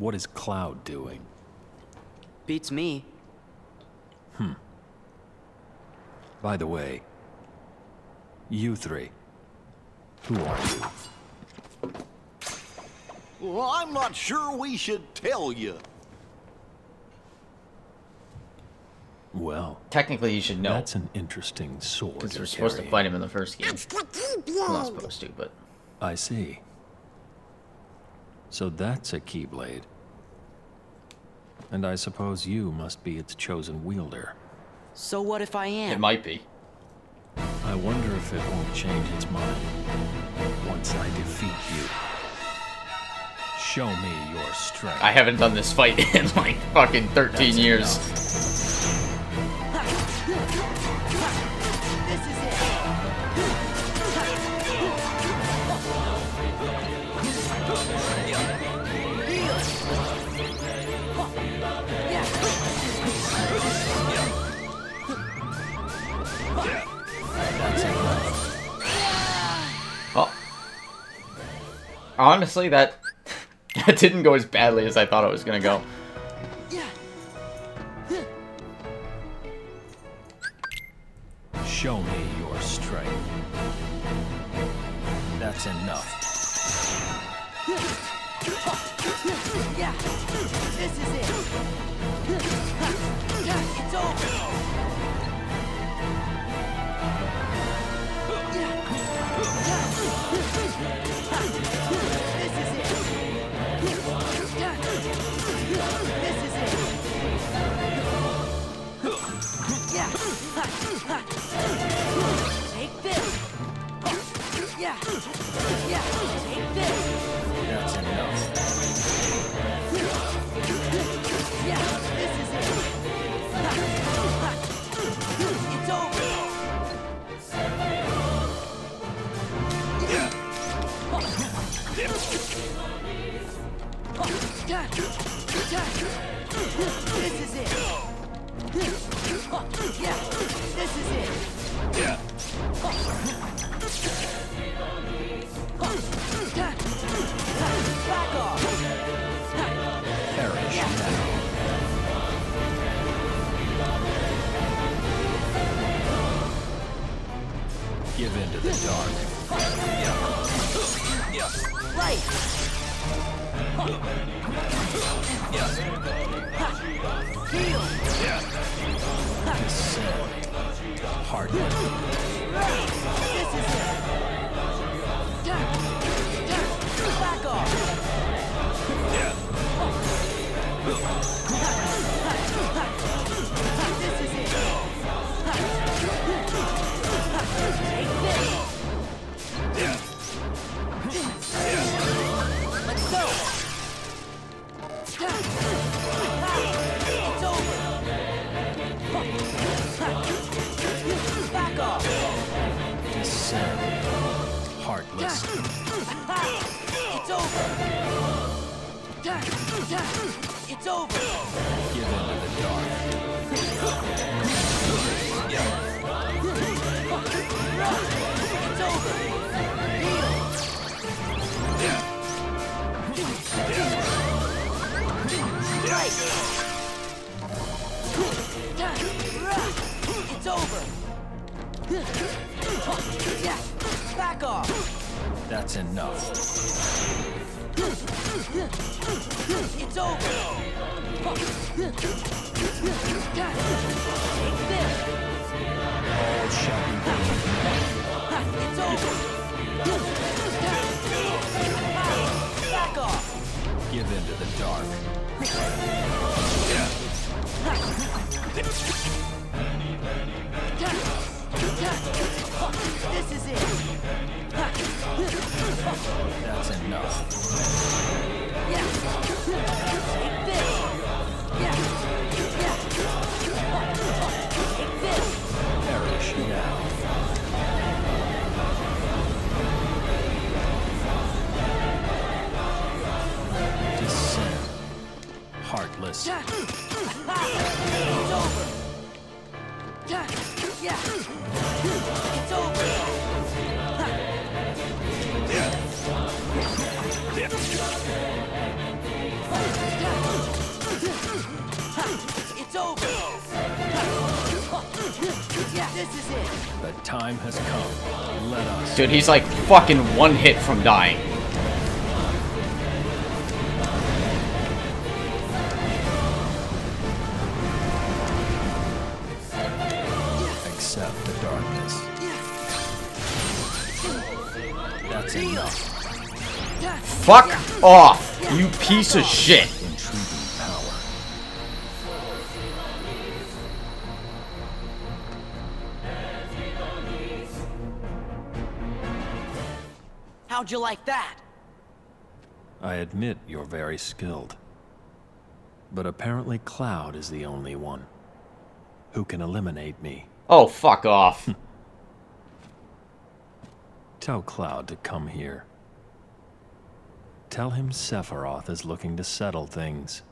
What is Cloud doing? Beats me. By the way, you three, who are you? Well, I'm not sure we should tell you. Well, technically you should know. That's an interesting sword. Because we're supposed to fight him in the first game. We're not supposed to, but... I see. So that's a Keyblade. And I suppose you must be its chosen wielder. So what if I am? It might be. I wonder if it won't change its mind once I defeat you. Show me your strength. I haven't done this fight in like fucking 13 years. Well, honestly, that didn't go as badly as I thought it was gonna go. Show me your strength. That's enough. Yeah, this is it. Yeah, it's over. Take this. Yeah. Yeah. Take this. That's enough. Yeah. This is it. It's over. This is it. Yeah, this is it. Yeah. Back off. Perish now. Give in to the dark. Yeah. Right. Yeah. Heal. Hard. This is it. Back off. This is it. Take this. Let's go. It's over. Back off. Descend. Heartless. It's over. It's over. Give in to the dark. It's over. Kneel. Right. It's over. Yeah, back off. That's enough. It's over. All shall be done. It's over. Back off. Give in to the dark. Yeah. This is it. That's enough. Yeah. Take this. Yeah. Yeah. Take this. Perish now. Descend. Heartless. It's over. Yeah. It's over. Yeah. over! This is it. The time has come. Let us. Dude, he's like fucking one hit from dying. Accept the darkness. That's enough. Fuck off, you piece of shit. How'd you like that? I admit you're very skilled. But apparently Cloud is the only one who can eliminate me. Oh, fuck off. Tell Cloud to come here. Tell him Sephiroth is looking to settle things.